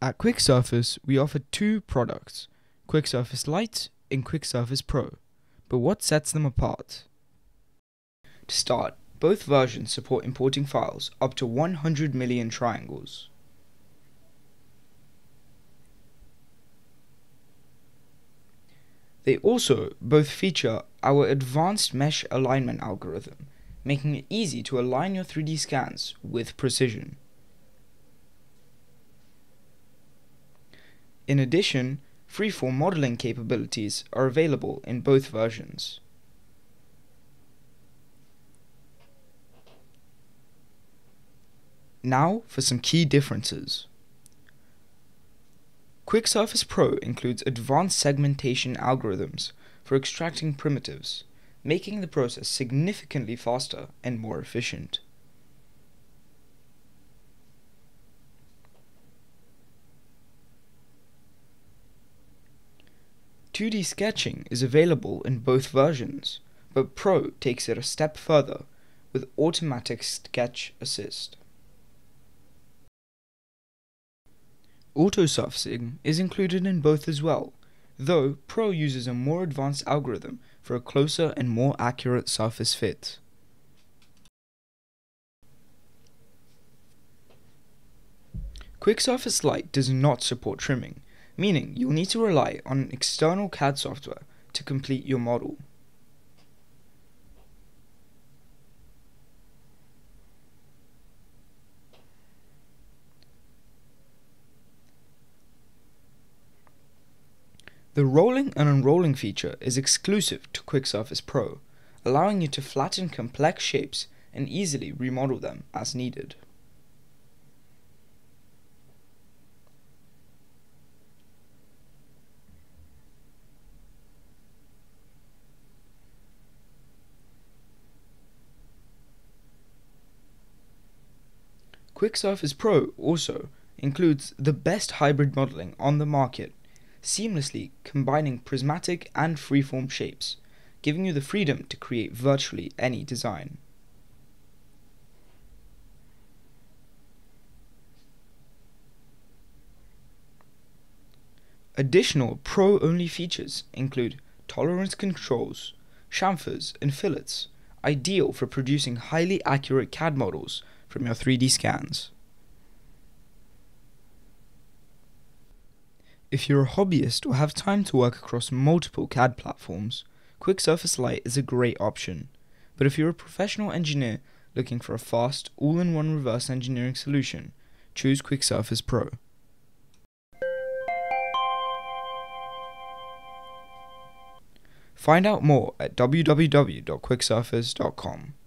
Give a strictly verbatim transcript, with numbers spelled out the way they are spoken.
At QuickSurface, we offer two products, QuickSurface Lite and QuickSurface Pro, but what sets them apart? To start, both versions support importing files up to one hundred million triangles. They also both feature our advanced mesh alignment algorithm, making it easy to align your three D scans with precision. In addition, freeform modeling capabilities are available in both versions. Now for some key differences. QuickSurface Pro includes advanced segmentation algorithms for extracting primitives, making the process significantly faster and more efficient. two D sketching is available in both versions, but Pro takes it a step further with automatic sketch assist. Autosurfacing is included in both as well, though Pro uses a more advanced algorithm for a closer and more accurate surface fit. QuickSurface Lite does not support trimming, meaning you'll need to rely on an external C A D software to complete your model. The rolling and unrolling feature is exclusive to QuickSurface Pro, allowing you to flatten complex shapes and easily remodel them as needed. QuickSurface Pro also includes the best hybrid modeling on the market, seamlessly combining prismatic and freeform shapes, giving you the freedom to create virtually any design. Additional Pro-only features include tolerance controls, chamfers and fillets, ideal for producing highly accurate C A D models from your three D scans. If you're a hobbyist or have time to work across multiple C A D platforms, QuickSurface Lite is a great option. But if you're a professional engineer looking for a fast, all-in-one reverse engineering solution, choose QuickSurface Pro. Find out more at w w w dot quicksurface dot com.